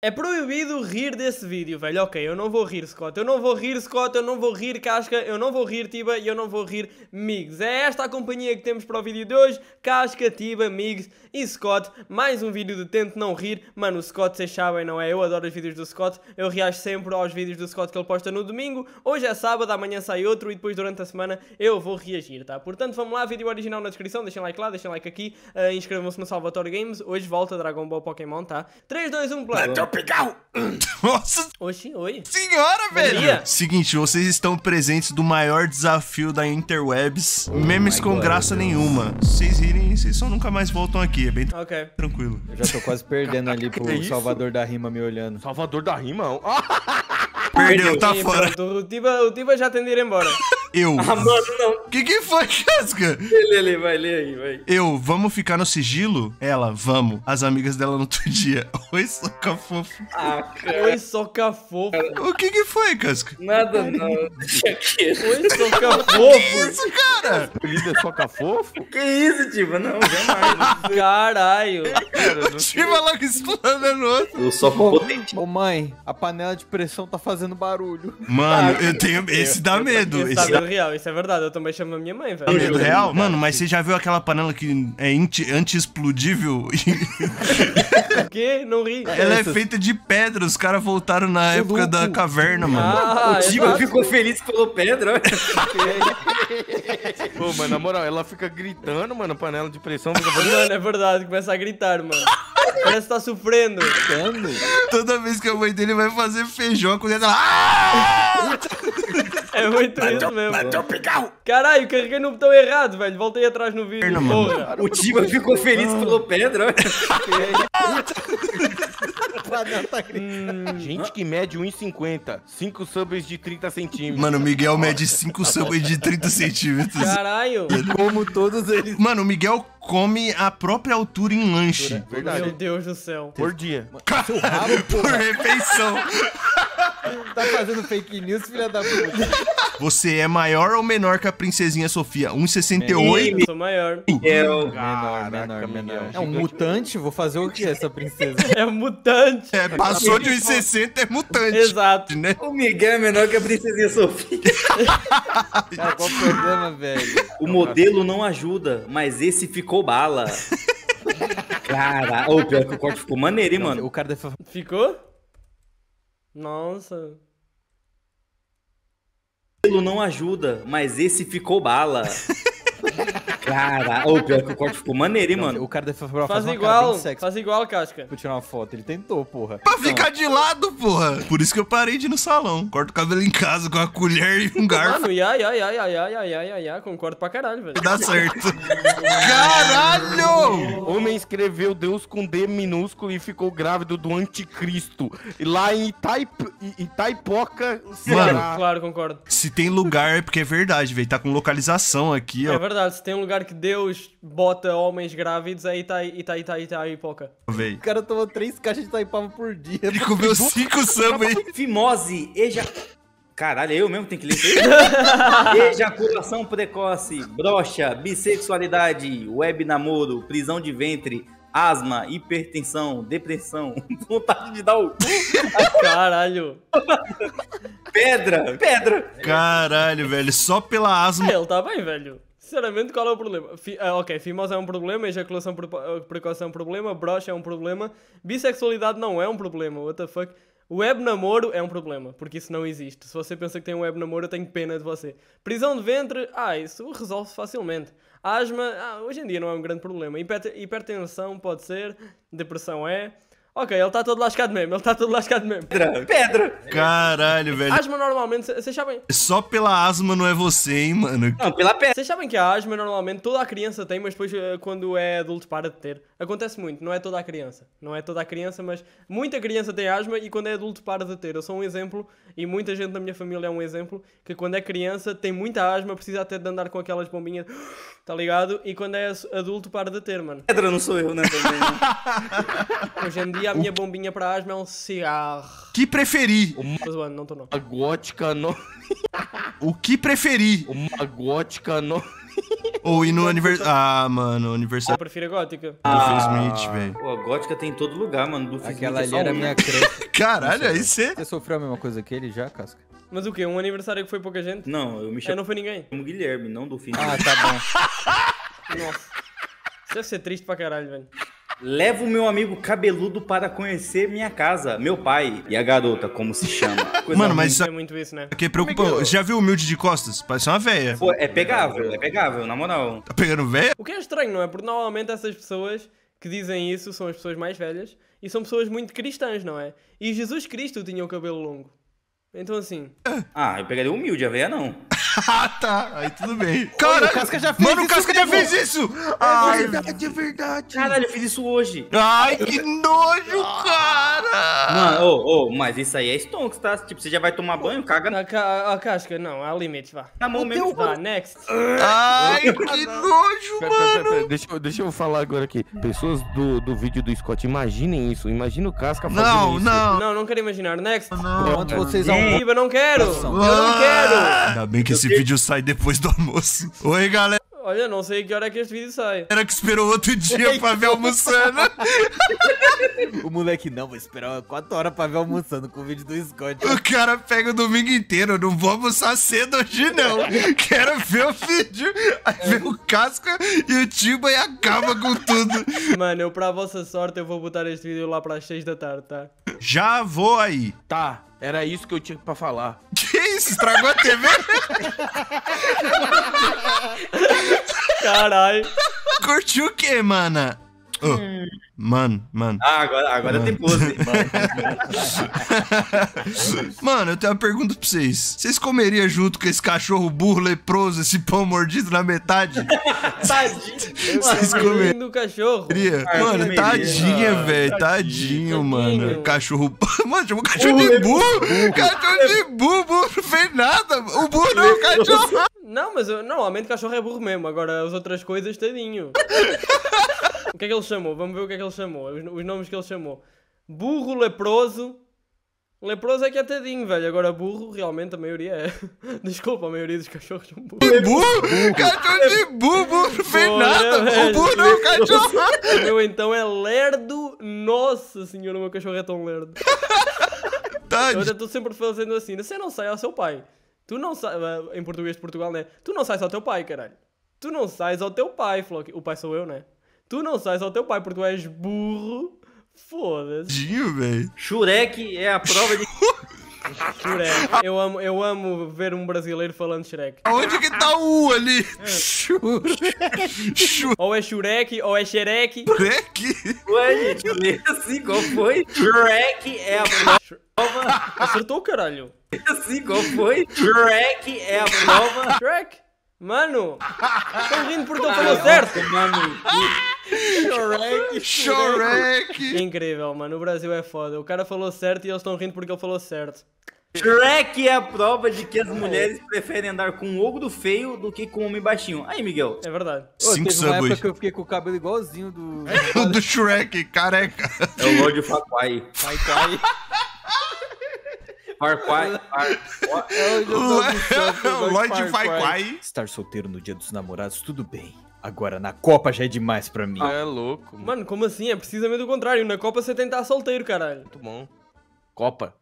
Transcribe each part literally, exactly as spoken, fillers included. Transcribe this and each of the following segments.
É proibido rir desse vídeo, velho. Ok, eu não vou rir, Scott. Eu não vou rir, Scott. Eu não vou rir, Casca. Eu não vou rir, Tiba. E eu não vou rir, Migs. É esta a companhia que temos para o vídeo de hoje. Casca, Tiba, Migs e Scott. Mais um vídeo de Tento Não Rir. Mano, o Scott, vocês sabem, não é? Eu adoro os vídeos do Scott. Eu reajo sempre aos vídeos do Scott que ele posta no domingo. Hoje é sábado, amanhã sai outro. E depois, durante a semana, eu vou reagir, tá? Portanto, vamos lá. Vídeo original na descrição. Deixem like lá, deixem like aqui. Uh, Inscrevam-se no Salvatore Games. Hoje volta Dragon Ball Pokémon, tá? três, dois, um, play. Pegar o... Nossa. Oxi, oi. Senhora, velho. Seguinte, vocês estão presentes do maior desafio da interwebs. Oh, memes com God, graça Deus. Nenhuma. Vocês rirem, vocês só nunca mais voltam aqui. É bem okay. Tranquilo. Eu já tô quase perdendo. Caraca, ali pro é Salvador da Rima me olhando. Salvador da Rima? Perdeu, tá e, fora. Pronto, o, Tiba, o Tiba já tem de ir embora. Eu. Ah, mano, não. Que que foi, Casca? Lê, lê, vai, lê aí, vai. Eu, vamos ficar no sigilo? Ela, vamos. As amigas dela no outro dia. Oi, soca fofo. Ah, cara. Oi, soca fofo. O que que foi, Casca? Nada, não. Oi, soca fofo. Que isso, cara? Líder soca fofo? Que isso, Tiba? Não, jamais. Caralho. Cara, Tiba lá que explanando o outro. Eu só com potente. Ô, mãe, a panela de pressão tá fazendo barulho. Mano, ah, eu tenho... Esse eu, dá eu, medo. Eu, esse dá... real, isso é verdade, eu também chamo a minha mãe, velho. Medo real? Mano, mas você já viu aquela panela que é anti-explodível? O quê? Não ri. Ela é feita de pedra, os caras voltaram na eu época louco. Da caverna, ah, mano. O Tiba ficou feliz que falou pedra. Pô, mano, na moral, ela fica gritando, mano, panela de pressão. Fica... Mano, é verdade, começa a gritar, mano. Parece que tá sofrendo. Toda vez que a mãe dele vai fazer feijão, quando ela... Ah! É muito isso mesmo. Caralho, carreguei no botão errado, velho. Voltei atrás no vídeo. Porra. O Tiba ficou feliz que falou pedra. Hum. Gente que mede um e cinquenta. cinco subs de trinta centímetros. Mano, o Miguel mede cinco subs de trinta centímetros. Caralho. Como todos eles. Mano, o Miguel come a própria altura em lanche. Verdade. Meu Deus do céu. Por dia. Caralho, por refeição. Tá fazendo fake news, filha da puta. Você é maior ou menor que a princesinha Sofia? um e sessenta e oito? Eu sou maior. Eu. Menor, Caraca, menor, menor. É um mutante? Vou fazer o que essa princesa? É um mutante. É, passou de um e sessenta, é mutante. Exato. Né? O Miguel é menor que a princesinha Sofia. Cara, qual o problema, velho? O modelo não ajuda, mas esse ficou bala. Cara, o pior que o corte ficou maneiro, hein, mano? O cara deve... Ficou? Nossa... Ele não ajuda, mas esse ficou bala. Cara, o pior que o corte ficou maneiro, hein, mano? O cara deve fazer faz igual, faz igual, Casca. Vou tirar uma foto, ele tentou, porra. Pra ficar de lado, porra. Por isso que eu parei de ir no salão. Corto o cabelo em casa com uma colher e um garfo. Mano, ia, ia, ia, ia, ia, ia, ia, ia, concordo pra caralho, velho. Dá certo. Caralho! Homem escreveu Deus com D minúsculo e ficou grávido do anticristo. Lá em Itaipo... Itaipoca, Ceará. Claro, concordo. Se tem lugar, porque é verdade, velho. Tá com localização aqui, ó. É verdade, se tem um lugar que Deus bota homens grávidos, aí tá Ita, Ita, Itaipoca. O cara tomou três caixas de Taipava por dia. Ele comeu cinco samba. Fimose, eja... Caralho, eu mesmo tenho que ler isso aí. Ejaculação precoce, brocha, bissexualidade, web namoro, prisão de ventre, asma, hipertensão, depressão, vontade de dar o... Caralho. Pedra, pedra. Caralho, velho, só pela asma. É, ele tá bem, velho. Sinceramente, qual é o problema? Fi, uh, ok, fimose é um problema, ejaculação precoce é um problema, brocha é um problema, bissexualidade não é um problema, what the fuck? Web namoro é um problema, porque isso não existe. Se você pensa que tem um web namoro, eu tenho pena de você. Prisão de ventre, ah, isso resolve-se facilmente. Asma, ah, hoje em dia não é um grande problema. Hiper, hipertensão pode ser, depressão é... Ok, ele tá todo lascado mesmo, ele tá todo lascado mesmo. Pedra, pedra. Caralho, velho. Asma normalmente, vocês sabem... Só pela asma não é você, hein, mano? Não, pela pedra. Vocês sabem que a asma normalmente toda a criança tem, mas depois quando é adulto para de ter. Acontece muito, não é toda a criança. Não é toda a criança, mas muita criança tem asma e quando é adulto para de ter. Eu sou um exemplo, e muita gente da minha família é um exemplo, que quando é criança tem muita asma, precisa até de andar com aquelas bombinhas, tá ligado? E quando é adulto para de ter, mano. Pedra não sou eu, né? Hoje em dia a minha bombinha pra asma é um cigarro. Que preferi? Uma... Não tô não. A gótica não... O que preferi? Uma gótica não... Ou ir no aniversário. Ah, mano, aniversário. Eu prefiro a gótica. Ah, do Smith, velho. Pô, a gótica tem em todo lugar, mano. Do Aquela ali era a minha crush. Caralho, aí você. Você sofreu a mesma coisa que ele já, Casca? Mas o quê? Um aniversário que foi pouca gente? Não, eu me chamo. É, não foi ninguém. Como Guilherme, não do fim. Ah, tá bom. Nossa. Isso deve ser triste pra caralho, velho. Levo meu amigo cabeludo para conhecer minha casa, meu pai. E a garota, como se chama? Coisa mano, mas isso é muito isso, né? Que preocupou. Você já viu humilde de costas? Parece uma véia. Pô, é pegável, é pegável, na moral. Tá pegando véia? O que é estranho, não é? Porque normalmente essas pessoas que dizem isso são as pessoas mais velhas e são pessoas muito cristãs, não é? E Jesus Cristo tinha o cabelo longo. Então assim... Ah, eu pegaria humilde, a véia não. Ah, tá. Aí tudo bem. Caralho, o Casca já fez mano, isso. Mano, o Casca já fez isso. Ai, é verdade, é verdade. Caralho, eu fiz isso hoje. Ai, que nojo, cara. Mano, ô, ô, mas isso aí é stonks, tá? Tipo, você já vai tomar banho, caga. Na ca... a Casca, não, há limites, vá. Na mão mesmo, vá, next. Ai, que nojo, pera, mano. Pera, pera, pera. Deixa, eu, deixa eu falar agora aqui. Pessoas do, do vídeo do Scott, imaginem isso. Imagina o Casca fazendo não, isso. Não, não. Não, não quero imaginar. Next. Não, não. Vocês vão... Eu não quero. Eu não quero. Ainda bem que esse Esse vídeo sai depois do almoço. Oi, galera. Olha, não sei que hora é que esse vídeo sai. Era que esperou outro dia pra ver almoçando. O moleque, não, vou esperar quatro horas pra ver almoçando com o vídeo do Scott. O cara pega o domingo inteiro. Eu não vou almoçar cedo hoje, não. Quero ver o vídeo. Aí vem o Casca e o Tiba e acaba com tudo. Mano, eu, pra vossa sorte, eu vou botar este vídeo lá pras seis da tarde, tá? Já vou aí. Tá, era isso que eu tinha pra falar. Estragou a T V? Caralho. Curtiu o que, mana? Oh. Mano, mano. Ah, agora, agora tem pose. Mano, eu tenho uma pergunta pra vocês. Vocês comeriam junto com esse cachorro burro leproso, esse pão mordido na metade? Tadinho. Vocês comeriam do cachorro? Mano, tadinha, velho. Tadinho, mano. Cachorro. Mano, chamou cachorro de burro. Cachorro de burro. Burro não fez nada. O burro não é o cachorro. Não, mas normalmente o cachorro é burro mesmo. Agora, as outras coisas, tadinho. O que é que ele chamou? Vamos ver o que é que ele chamou. Os, os nomes que ele chamou. Burro, leproso. Leproso é que é tadinho, velho. Agora burro, realmente a maioria é. Desculpa, a maioria dos cachorros são burros. Burro? burro. Cachorro de burro, burro não fez Pô, nada. Velho, o burro não é o cachorro. O meu então é lerdo. Nossa senhora, o meu cachorro é tão lerdo. Eu até tô sempre fazendo assim. Você não sai ao seu pai. Tu não sai... Em português de Portugal, né? Tu não sais ao teu pai, caralho. Tu não sais ao teu pai, Flock. O pai sou eu, né? Tu não sais ao teu pai, porque tu és burro. Foda-se. Shrek é a prova de... Shrek. Eu amo, eu amo ver um brasileiro falando Shrek. Onde que tá o U ali? É. Shrek. Ou é Shrek, ou é Shrek. Shrek? Ué, gente, assim, qual foi? Shrek é a prova... Acertou, caralho. Assim, qual foi? Shrek é a prova... Shrek. Mano, tô rindo porque eu falei certo, mano. Shrek, Shrek. Incrível, mano, o Brasil é foda. O cara falou certo e eles estão rindo porque ele falou certo. Shrek é a prova de que as mulheres preferem andar com um ogro feio do que com um homem baixinho. Aí, Miguel. É verdade. Ô, Cinco teve uma época que eu fiquei com o cabelo igualzinho do... do Shrek, careca. É o Lorde Farquaad. Farquaad. Farquaad, Lorde Farquaad. Estar solteiro no dia dos namorados, tudo bem. Agora, na Copa já é demais pra mim. Ah, é louco. Mano. mano, como assim? É precisamente o contrário. Na Copa você tem que estar solteiro, caralho. Muito bom. Copa.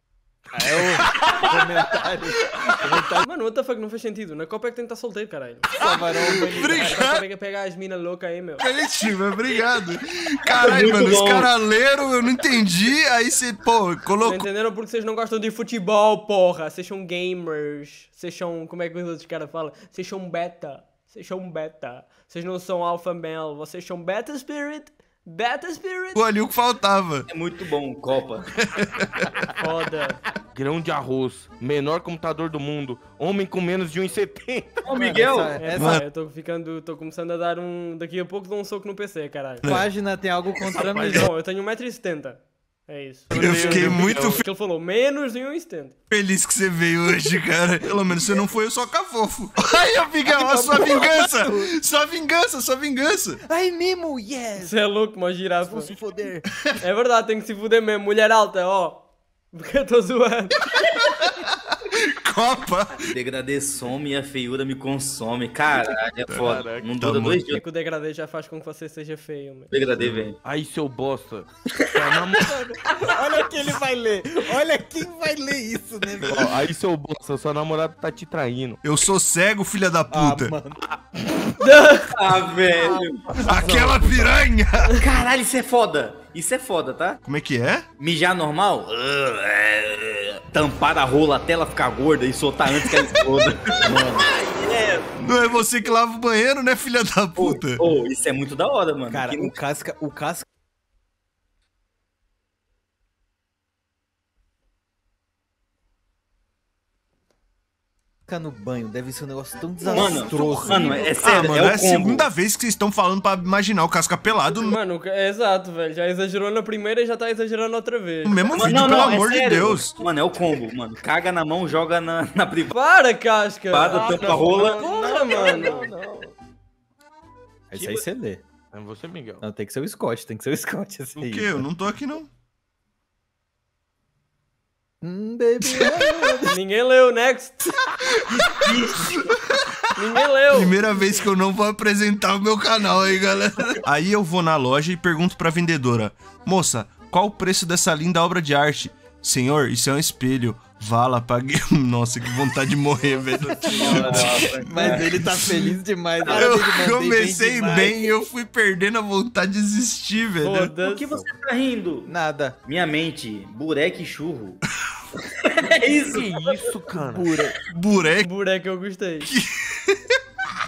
Ah, é o comentário. comentário. Mano, what the fuck, não faz sentido. Na Copa é que tem que estar solteiro, caralho. Savarão, obrigado. Pega, pega as minas loucas aí, meu. Coletivo, obrigado. Caralho, mano, bom. Os caras leram, eu não entendi. Aí você, pô, colocou. Entenderam porque vocês não gostam de futebol, porra. Vocês são gamers. Vocês são. Como é que os outros caras falam? Vocês são beta. Vocês são beta. Vocês não são alpha male. Vocês são beta spirit. Beta Spirit. Pô, ali o que faltava. É muito bom, Copa. Foda. Grão de arroz, menor computador do mundo, homem com menos de um e setenta. Ô, Miguel. Essa, essa, eu tô ficando, tô começando a dar um... Daqui a pouco dou um soco no P C, caralho. Página tem algo contra mim. Bom, eu tenho um metro e setenta. É isso. Eu, eu fiquei eu, muito feliz. Ele falou menos de um e setenta. Feliz que você veio hoje, cara. Pelo menos você não foi eu só cafofo. Ai, amiga, ó, sua vingança. Sua vingança, sua vingança. Ai, mesmo, yes. Você é louco, uma girafa. Vou se foder. É verdade, tem que se foder mesmo. Mulher alta, ó. Porque eu tô zoando. Copa! Degradê some e a feiura me consome. Caralho, é foda. Caraca, não dura dois dias. O degradê já faz com que você seja feio, mano. Degradê vem. Aí, seu bosta. Olha que ele vai ler. Olha quem vai ler isso, né, velho? Aí, seu bosta, sua namorada tá te traindo. Eu sou cego, filha da puta. Ah, mano. Ah, velho. Aquela piranha. Caralho, isso é foda. Isso é foda, tá? Como é que é? Mijar normal? Tampar a rola até ela ficar gorda e soltar antes que ela exploda. Mano. É. Não é você que lava o banheiro, né, filha da puta? Oh, oh, isso é muito da hora, mano. Cara, que... o Casca... O Casca... Ficar no banho deve ser um negócio tão desastroso. Mano, mano é sério. Ah, mano, é, é a segunda vez que vocês estão falando pra imaginar o Casca pelado. Mano, é exato, velho. Já exagerou na primeira e já tá exagerando outra vez. O mesmo mano, vídeo, não, pelo não, amor é sério, de Deus. Mano, é o combo, mano. Caga na mão, joga na, na privada. Para, Casca. Para, ah, tampa, não, rola. Porra, mano. Não, não. Esse aí você lê. É você, Miguel. Não, tem que ser o Scott, tem que ser o Scott. Esse o quê? Aí. Eu não tô aqui, não. Hum, baby. Ninguém leu, next. Ninguém leu. Primeira vez que eu não vou apresentar o meu canal aí, galera. Aí eu vou na loja e pergunto pra vendedora: moça, qual o preço dessa linda obra de arte? Senhor, isso é um espelho. Vala, paguei. Nossa, que vontade de morrer, velho. Mas ele tá feliz demais. Eu comecei bem e eu fui perdendo a vontade de existir, velho. Por que você tá rindo? Nada. Minha mente, bureque e churro. É isso, que isso, cara. Bureque. Bureque eu gostei. Que...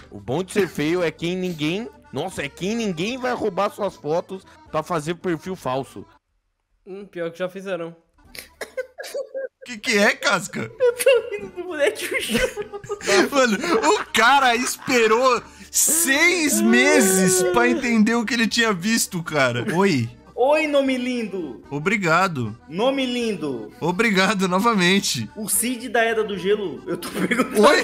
O bom de ser feio é quem ninguém... Nossa, é quem ninguém vai roubar suas fotos pra fazer perfil falso. Hum, pior que já fizeram. Que que é, Casca? Eu tô rindo do moleque. Mano, o cara esperou seis meses pra entender o que ele tinha visto, cara. Oi. Oi, nome lindo. Obrigado. Nome lindo. Obrigado novamente. O Cid da Era do Gelo. Eu tô perguntando. Oi?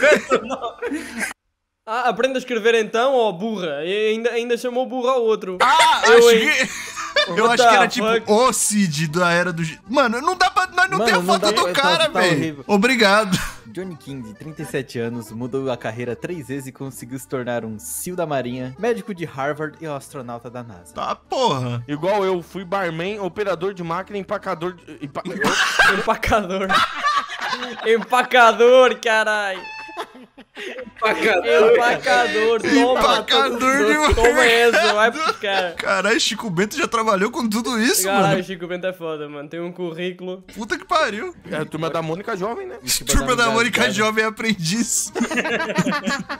Ah, aprenda a escrever então, ó, burra. E ainda, ainda chamou burra ao outro. Ah, eu achei... Eu acho que era tipo o Cid da Era do Gelo. Mano, não dá pra... Nós não tem a foto do cara, velho. Obrigado. Johnny King, de trinta e sete anos, mudou a carreira três vezes e conseguiu se tornar um SEAL da Marinha, médico de Harvard e um astronauta da NASA. Tá, porra. Igual eu, fui barman, operador de máquina, empacador... De... Empa... empacador. Empacador, caralho. Empacador. Empacador, toma, empacador de uma... Toma essa, vai pro cara. Caralho, Chico Bento já trabalhou com tudo isso, Caralho, mano. Caralho, Chico Bento é foda, mano. Tem um currículo. Puta que pariu. É a Turma da Mônica jovem, né? Turma da Mônica jovem é aprendiz.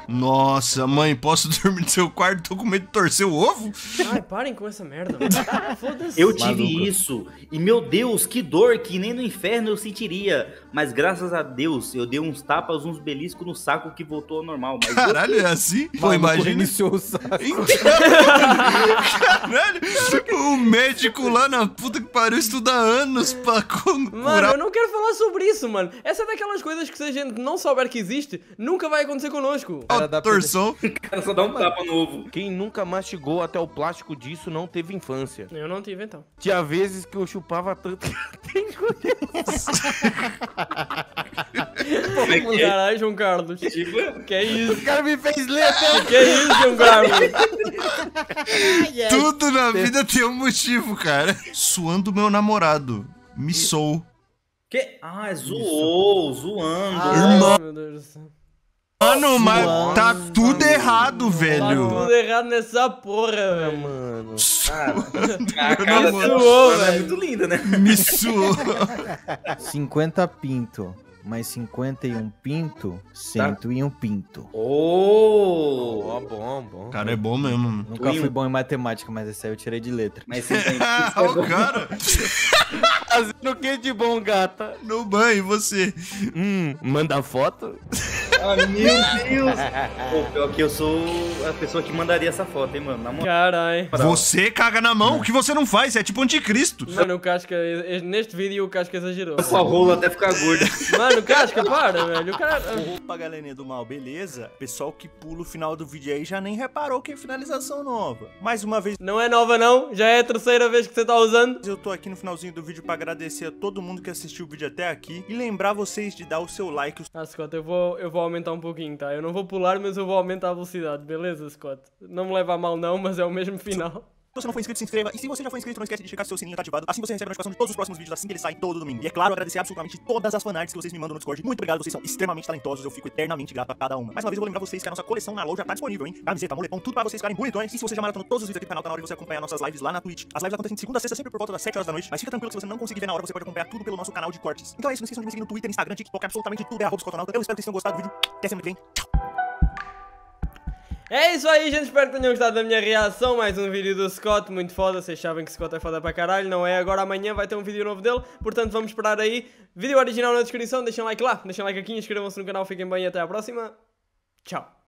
Nossa, mãe, posso dormir no seu quarto? Tô com medo de torcer o ovo. Ai, parem com essa merda, mano. Foda-se. Eu tive Maluca. isso e, meu Deus, que dor que nem no inferno eu sentiria. Mas graças a Deus, eu dei uns tapas, uns beliscos no saco que voltou ao normal. Mas Caralho, eu... é assim? Pô, imagina. Iniciou o saco. Caralho, o médico lá na puta que pariu estuda anos pra curar. Mano, eu não quero falar sobre isso, mano. Essa é daquelas coisas que se a gente não souber que existe, nunca vai acontecer conosco. Cara, dá torção. Cara, só dá um tapa novo. Quem nunca mastigou até o plástico disso não teve infância. Eu não tive, então. Tinha vezes que eu chupava tanto que eu engolei. Caralho, João Carlos. Que é isso? O cara me fez ler até... Que é isso, João Carlos? Tudo na vida tem um motivo, cara. Suando meu namorado. Me sou. Que? Ah, zoou, zoando. Ai, meu Deus do céu. Mano, mas tá tudo errado, velho. Tá tudo errado nessa porra, velho, mano. Cara, a cara suou, velho. É muito linda, né? Me suou. cinquenta pinto. Mais cinquenta e um pinto, cento e um tá. Pinto. Oh, oh, bom, bom. Cara, é bom mesmo. Mano. Nunca fui bom em matemática, mas esse aí eu tirei de letra. Mas você tem que o cara. Fazendo o que de bom, gata? No banho, você. Hum, manda foto? Ah, meu Deus! Pô, pior que eu sou a pessoa que mandaria essa foto, hein, mano? Na mão. Caralho. Você caga na mão, o que você não faz? Você é tipo anticristo. Mano, o Casca, neste vídeo o Casca exagerou. Essa rola até ficar gorda. Mano, o Casca, para, velho. O cara... Opa, galerinha do mal, beleza? Pessoal que pula o final do vídeo aí já nem reparou que é finalização nova. Mais uma vez... Não é nova, não. Já é a terceira vez que você tá usando. Eu tô aqui no finalzinho do vídeo pra agradecer a todo mundo que assistiu o vídeo até aqui e lembrar vocês de dar o seu like. Ah, Scott, eu vou, eu vou aumentar um pouquinho, tá? Eu não vou pular, mas eu vou aumentar a velocidade, beleza, Scott? Não me leva a mal não, mas é o mesmo final. Se você não for inscrito, se inscreva. E se você já for inscrito, não esquece de checar se seu sininho tá ativado. Assim você recebe a notificação de todos os próximos vídeos assim que eles saem todo domingo. E é claro, agradecer absolutamente todas as fanarts que vocês me mandam no Discord. Muito obrigado, vocês são extremamente talentosos. Eu fico eternamente grato a cada uma. Mais uma vez eu vou lembrar vocês que a nossa coleção na loja tá disponível, hein? Camiseta, moletom, tudo pra vocês ficarem bonitões. E se você já maratonou todos os vídeos aqui do canal, tá na hora de você acompanhar nossas lives lá na Twitch. As lives acontecem de segunda a sexta, sempre por volta das sete horas da noite. Mas fica tranquilo que se você não conseguir ver na hora, você pode acompanhar tudo pelo nosso canal de cortes. Então é isso, não esqueçam de me seguir no Twitter, Instagram, TikTok, absolutamente tudo é arroba Scotonauta. Eu espero que vocês tenham gostado do vídeo. Até semana que vem. É isso aí, gente, espero que tenham gostado da minha reação. Mais um vídeo do Scott, muito foda. Vocês sabem que Scott é foda pra caralho, não é? Agora amanhã vai ter um vídeo novo dele, portanto vamos esperar aí. Vídeo original na descrição, deixem like lá, deixem like aqui, inscrevam-se no canal, fiquem bem e até à próxima. Tchau.